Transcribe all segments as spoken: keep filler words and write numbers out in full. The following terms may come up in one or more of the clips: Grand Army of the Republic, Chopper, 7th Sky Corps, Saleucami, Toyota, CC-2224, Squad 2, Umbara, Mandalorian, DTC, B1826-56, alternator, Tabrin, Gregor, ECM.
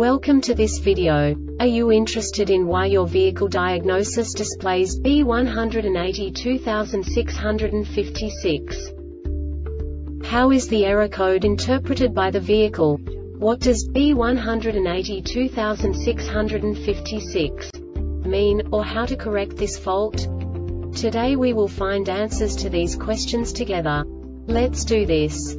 Welcome to this video. Are you interested in why your vehicle diagnosis displays B one eight two six five six? How is the error code interpreted by the vehicle? What does B one eight two six five six mean, or how to correct this fault? Today we will find answers to these questions together. Let's do this.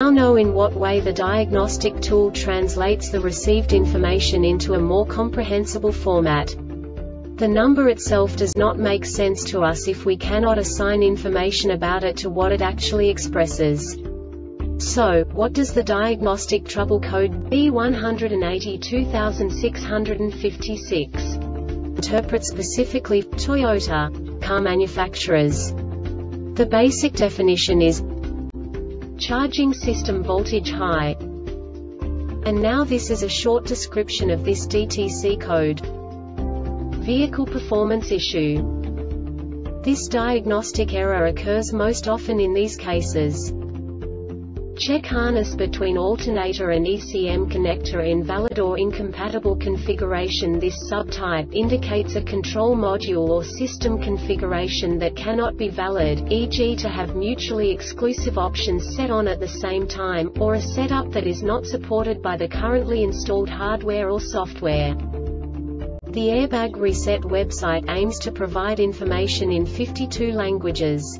know in what way the diagnostic tool translates the received information into a more comprehensible format. The number itself does not make sense to us if we cannot assign information about it to what it actually expresses. So, what does the diagnostic trouble code B one eight two six five six interpret specifically for Toyota car manufacturers? The basic definition is charging system voltage high. And now this is a short description of this D T C code. Vehicle performance issue. This diagnostic error occurs most often in these cases. Check harness between alternator and E C M connector invalid or incompatible configuration. This subtype indicates a control module or system configuration that cannot be valid, for example to have mutually exclusive options set on at the same time, or a setup that is not supported by the currently installed hardware or software. The Airbag Reset website aims to provide information in fifty-two languages.